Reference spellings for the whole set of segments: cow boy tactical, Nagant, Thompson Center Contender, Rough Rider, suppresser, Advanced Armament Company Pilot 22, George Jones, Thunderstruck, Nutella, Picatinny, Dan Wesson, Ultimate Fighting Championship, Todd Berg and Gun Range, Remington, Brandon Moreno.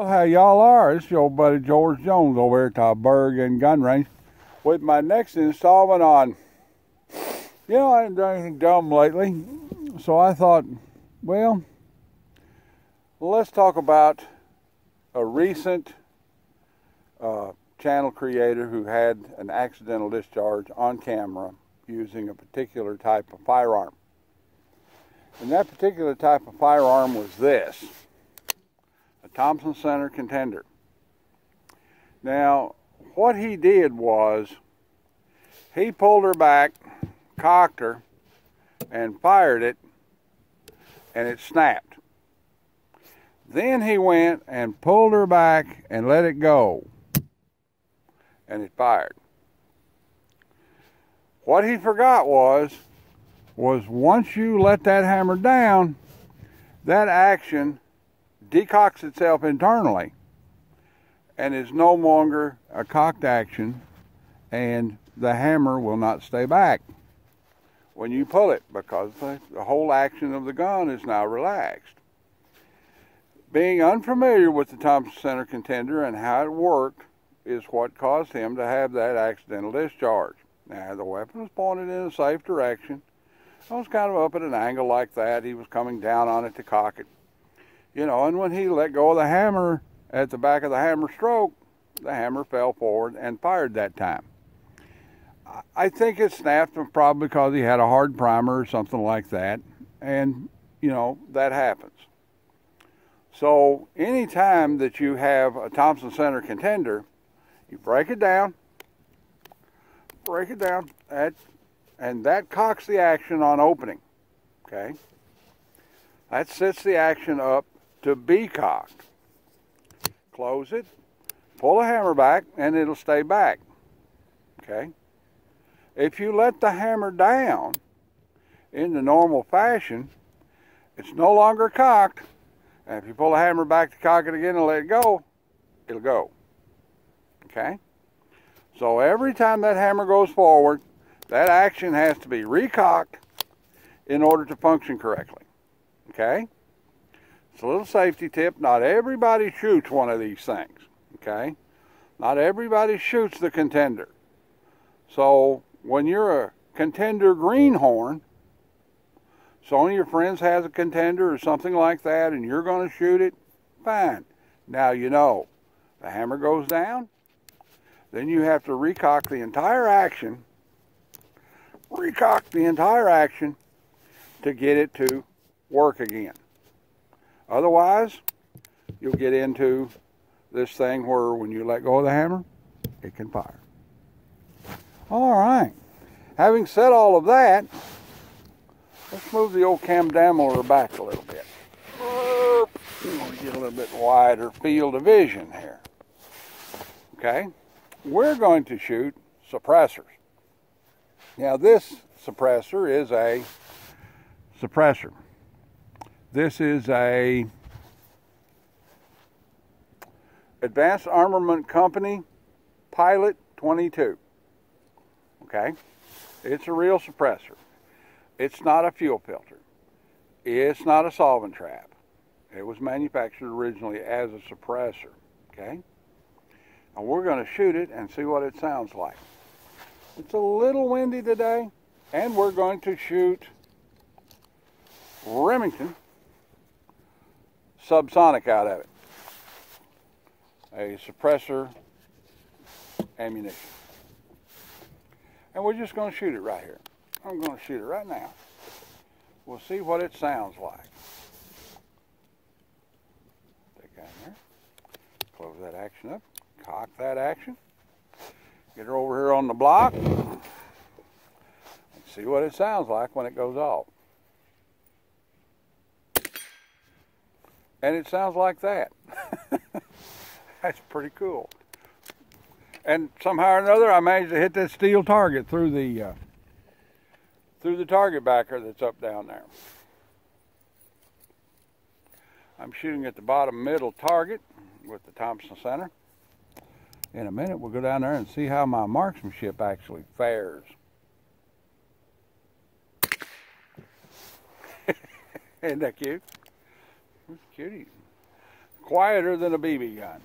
Well, how y'all are? It's your old buddy George Jones over here at Todd Berg and Gun Range with my next installment on, you know, I haven't done anything dumb lately, so I thought, well, let's talk about a recent channel creator who had an accidental discharge on camera using a particular type of firearm. And that particular type of firearm was this, a Thompson Center Contender. Now, what he did was he pulled her back, cocked her, and fired it, and it snapped. Then he went and pulled her back and let it go, and it fired. What he forgot was once you let that hammer down, that action decocks itself internally and is no longer a cocked action, and the hammer will not stay back when you pull it because the whole action of the gun is now relaxed. Being unfamiliar with the Thompson Center Contender and how it worked is what caused him to have that accidental discharge. Now, the weapon was pointed in a safe direction. I was kind of up at an angle like that. He was coming down on it to cock it. You know, and when he let go of the hammer at the back of the hammer stroke, the hammer fell forward and fired that time. I think it snapped him probably because he had a hard primer or something like that. And, you know, that happens. So any time that you have a Thompson Center Contender, you break it down, and that cocks the action on opening, okay? That sets the action up to be cocked. Close it, pull the hammer back, and it'll stay back, okay? If you let the hammer down in the normal fashion, it's no longer cocked, and if you pull the hammer back to cock it again and let it go, it'll go. Okay? So every time that hammer goes forward, that action has to be recocked in order to function correctly. Okay? It's a little safety tip. Not everybody shoots one of these things. Okay? Not everybody shoots the Contender. So when you're a Contender greenhorn, so one of your friends has a Contender or something like that, and you're going to shoot it, fine. Now you know. The hammer goes down. Then you have to recock the entire action, to get it to work again. Otherwise, you'll get into this thing where when you let go of the hammer, it can fire. All right. Having said all of that, let's move the old camdameler back a little bit. Get a little bit wider field of vision here. Okay? We're going to shoot suppressors. Now, this suppressor is a suppressor. This is a Advanced Armament Company Pilot 22. Okay? It's a real suppressor. It's not a fuel filter. It's not a solvent trap. It was manufactured originally as a suppressor, okay? And we're going to shoot it and see what it sounds like. It's a little windy today, and we're going to shoot Remington subsonic out of it. A suppressor ammunition. And we're just going to shoot it right here. I'm going to shoot it right now. We'll see what it sounds like. There. Close that action up, cock that action, get her over here on the block, and see what it sounds like when it goes off. And it sounds like that. That's pretty cool. And somehow or another, I managed to hit that steel target through the target backer that's up down there. I'm shooting at the bottom middle target with the Thompson Center. In a minute, we'll go down there and see how my marksmanship actually fares. Isn't that cute? It's cutie. Of quieter than a BB gun.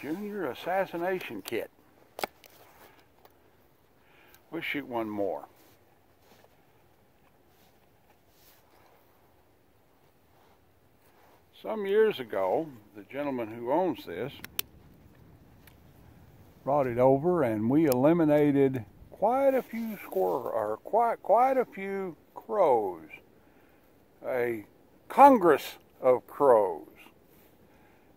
Junior assassination kit. We'll shoot one more. Some years ago, the gentleman who owns this brought it over, and we eliminated quite a few crows, a congress of crows.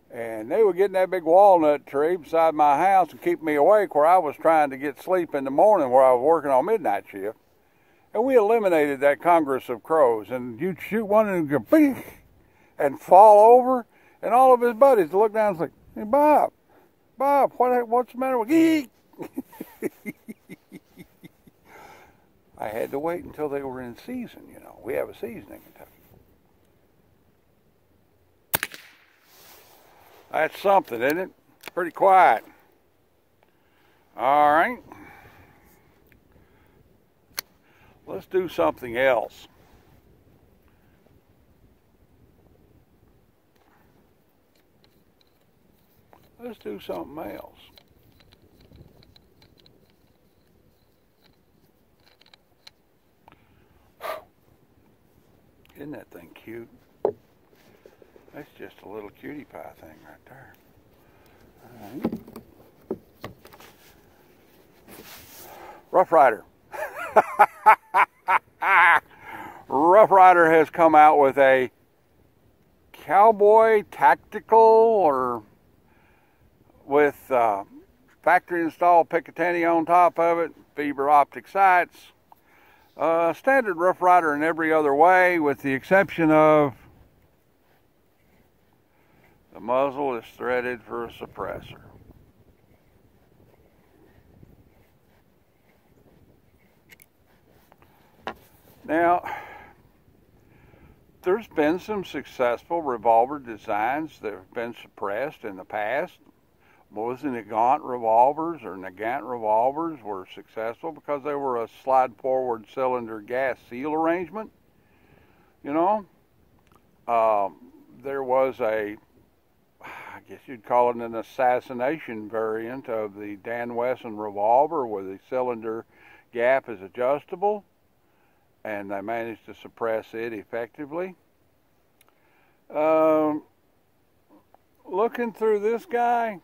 And they were getting that big walnut tree beside my house and keeping me awake where I was trying to get sleep in the morning where I was working on midnight shift. And we eliminated that congress of crows. And you'd shoot one and go bing and fall over. And all of his buddies would look down and say, "Hey, Bob, what's the matter with you?" I had to wait until they were in season, you know. We have a season in Kentucky. That's something, isn't it? Pretty quiet. All right. Let's do something else. Let's do something else. Isn't that thing cute? That's just a little cutie pie thing right there. All right. Rough Rider. Rough Rider has come out with a cowboy tactical with factory installed Picatinny on top of it, fiber optic sights, standard Rough Rider in every other way with the exception of the muzzle is threaded for a suppressor. Now, there's been some successful revolver designs that have been suppressed in the past. Most of the Nagant revolvers were successful because they were a slide-forward cylinder gas seal arrangement. You know, there was a, I guess you'd call it an assassination variant of the Dan Wesson revolver where the cylinder gap is adjustable, and they managed to suppress it effectively. Looking through this guy,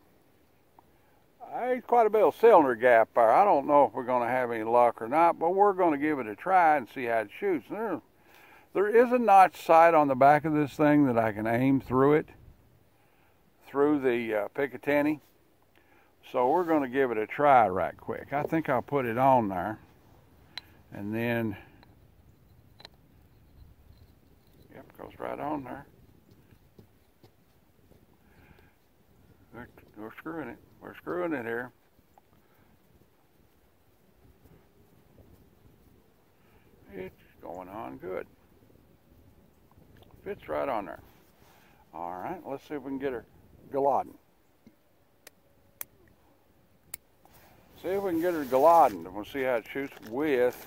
there's quite a bit of cylinder gap there. I don't know if we're going to have any luck or not, but we're going to give it a try and see how it shoots. There is a notch sight on the back of this thing that I can aim through it, through the Picatinny. So we're going to give it a try right quick. I think I'll put it on there. And then, yep, goes right on there. We're screwing it. We're screwing it here. It's going on good. Fits right on there. All right, let's see if we can get her Galaden. See if we can get her Galaden, and we'll see how it shoots with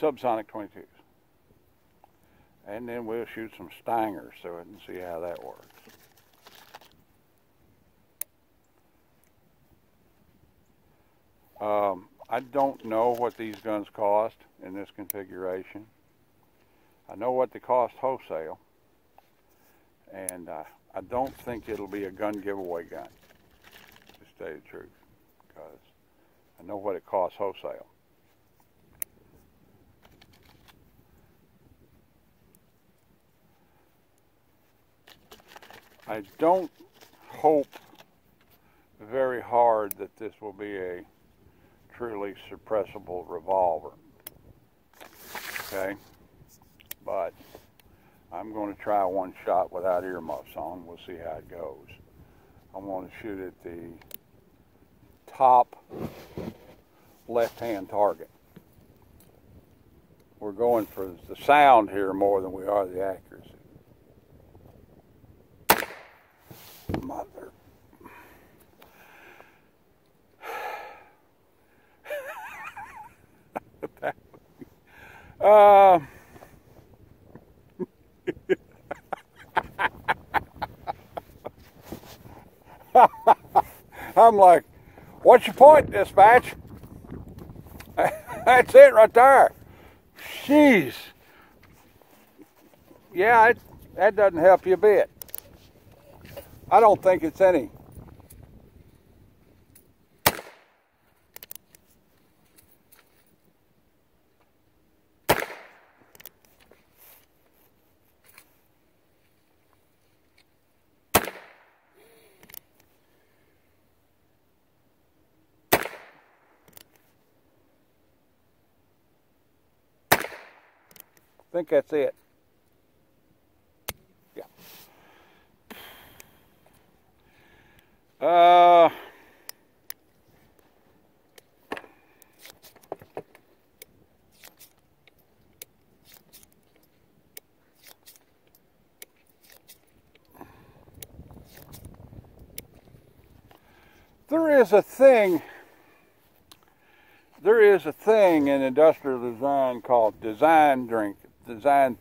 subsonic 22s. And then we'll shoot some Stingers through it and see how that works. I don't know what these guns cost in this configuration. I know what they cost wholesale, and I don't think it'll be a gun giveaway gun, to tell you the truth, because I know what it costs wholesale. I don't hope very hard that this will be a truly suppressible revolver, okay? But I'm going to try one shot without earmuffs on. We'll see how it goes. I'm going to shoot at the top left-hand target. We're going for the sound here more than we are the accuracy. Mother. That would be... I'm like, what's your point, dispatch? That's it right there. Jeez. Yeah, that doesn't help you a bit. I don't think it's any. I think that's it. Yeah. There is a thing in industrial design called design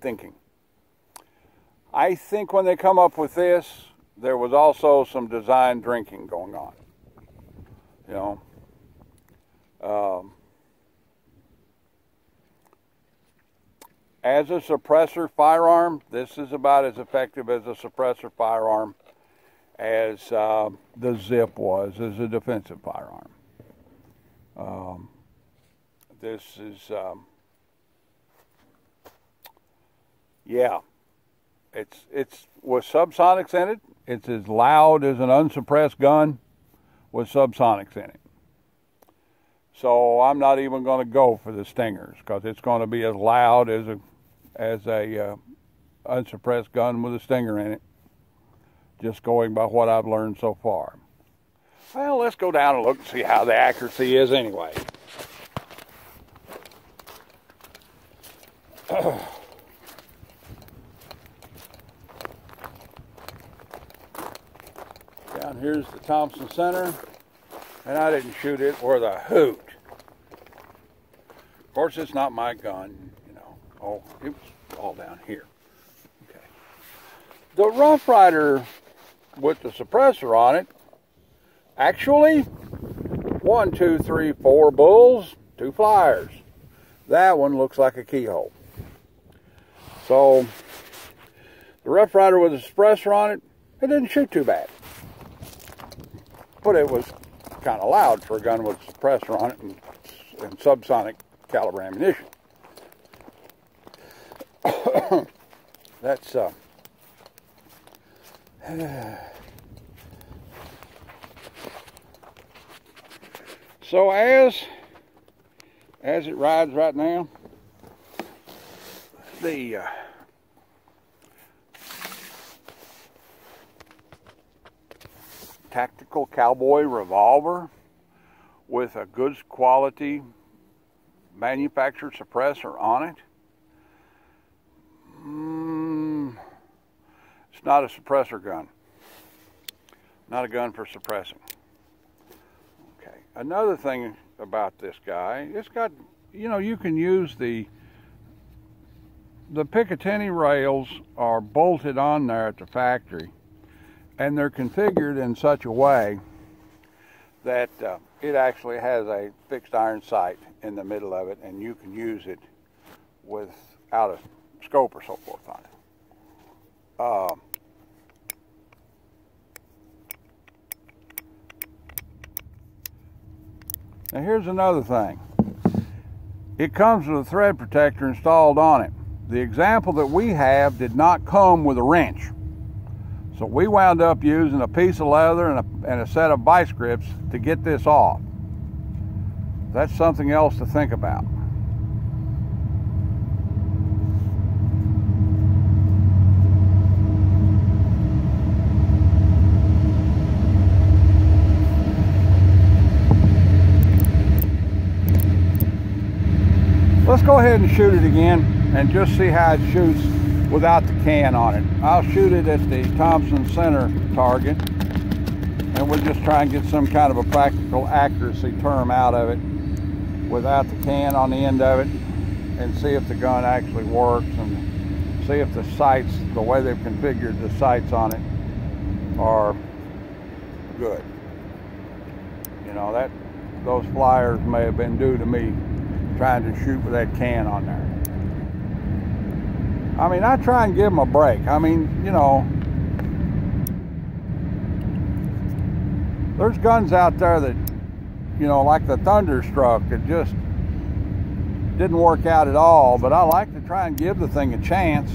thinking. I think when they come up with this, there was also some design drinking going on. You know, as a suppressor firearm, this is about as effective as a suppressor firearm as the ZIP was as a defensive firearm. This is. Yeah, it's with subsonics in it. It's as loud as an unsuppressed gun with subsonics in it. So I'm not even going to go for the Stingers because it's going to be as loud as a unsuppressed gun with a Stinger in it. Just going by what I've learned so far. Well, let's go down and look and see how the accuracy is anyway. Down here's the Thompson Center, and I didn't shoot it worth a hoot. Of course, it's not my gun, you know. Oh, it was all down here. Okay. The Rough Rider with the suppressor on it, actually, 1, 2, 3, 4 bulls, 2 flyers. That one looks like a keyhole. So, the Rough Rider with a suppressor on it, it didn't shoot too bad. But it was kind of loud for a gun with a suppressor on it and subsonic caliber ammunition. That's so as it rides right now, the tactical cowboy revolver with a good quality manufactured suppressor on it. It's not a suppressor gun. Not a gun for suppressing. Okay. Another thing about this guy, it's got, you know, you can use the Picatinny rails are bolted on there at the factory. And they're configured in such a way that it actually has a fixed iron sight in the middle of it, and you can use it without a scope or so forth on it. Now here's another thing. It comes with a thread protector installed on it. The example that we have did not come with a wrench. So we wound up using a piece of leather and a set of vice grips to get this off. That's something else to think about. Let's go ahead and shoot it again and just see how it shoots without the can on it. I'll shoot it at the Thompson Center target. and we'll just try and get some kind of a practical accuracy term out of it without the can on the end of it, and see if the gun actually works and see if the sights, the way they've configured the sights on it, are good. You know, that those flyers may have been due to me trying to shoot with that can on there. I mean, I try and give them a break. I mean, you know, there's guns out there that, you know, like the Thunderstruck, it just didn't work out at all, but I like to try and give the thing a chance.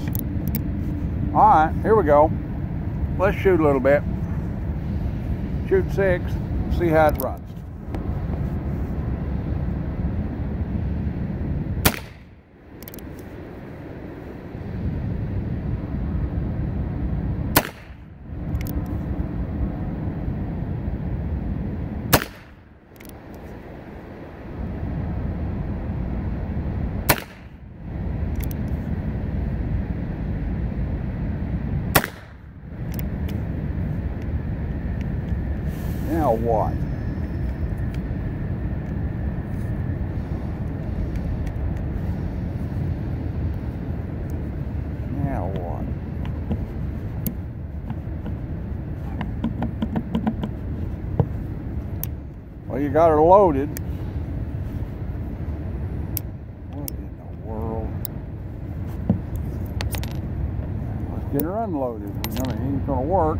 All right, here we go. Let's shoot a little bit. Shoot 6, see how it runs. Now what? Now what? Well, you got her loaded. What in the world? Let's get her unloaded. I mean, it ain't gonna work.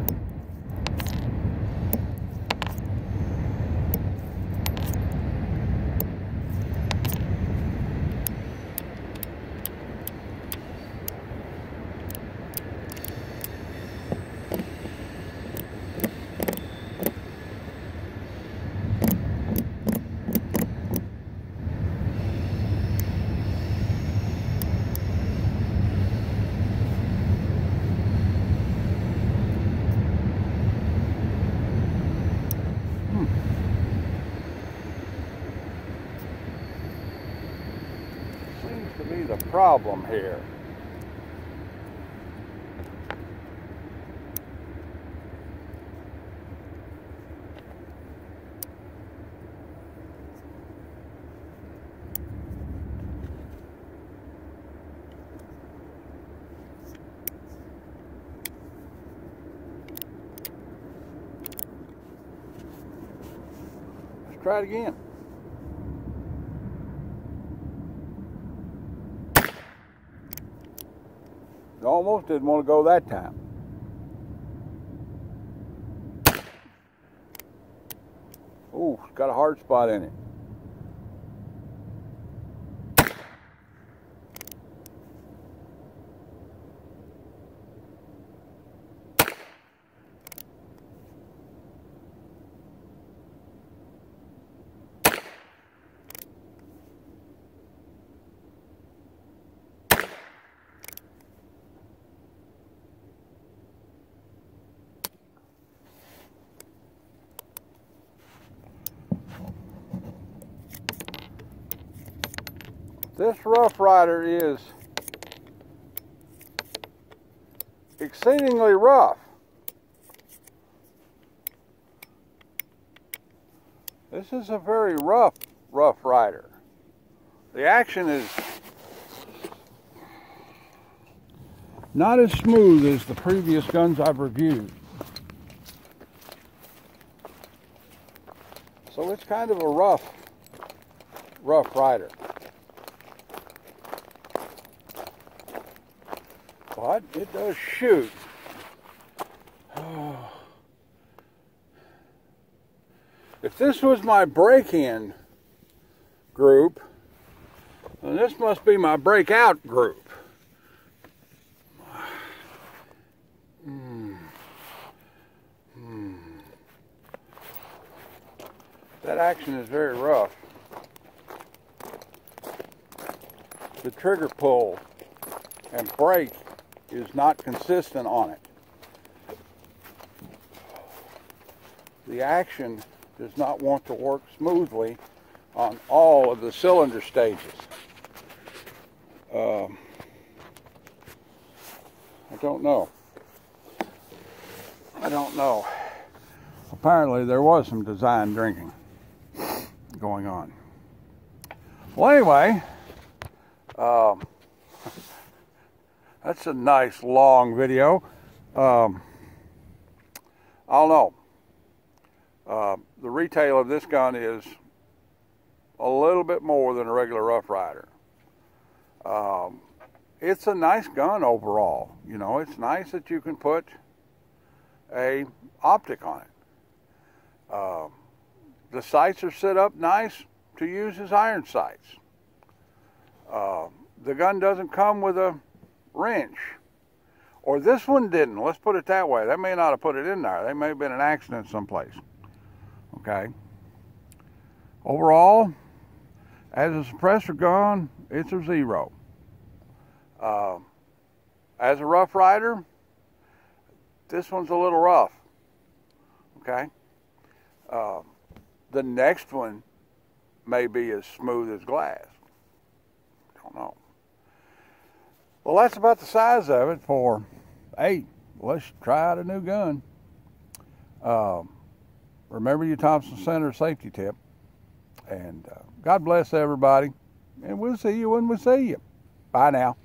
The problem here. Let's try it again. Almost didn't want to go that time. Ooh, it's got a hard spot in it. This Rough Rider is exceedingly rough. This is a very rough Rough Rider. The action is not as smooth as the previous guns I've reviewed. So it's kind of a rough Rider. But it does shoot. Oh. If this was my break-in group, then this must be my breakout group. That action is very rough. The trigger pull and break is not consistent on it. The action does not want to work smoothly on all of the cylinder stages. I don't know. apparently there was some design drinking going on. Well, anyway, that's a nice long video. I don't know. The retail of this gun is a little bit more than a regular Rough Rider. It's a nice gun overall. You know, it's nice that you can put a optic on it. The sights are set up nice to use as iron sights. The gun doesn't come with a wrench. Or this one didn't, let's put it that way. They may not have put it in there. They may have been an accident someplace. Okay. Overall, as a suppressor gun, it's a 0. As a Rough Rider, this one's a little rough. Okay. The next one may be as smooth as glass. Don't know. Well, that's about the size of it for, hey, let's try out a new gun. Remember your Thompson Center safety tip. And God bless everybody. And we'll see you when we see you. Bye now.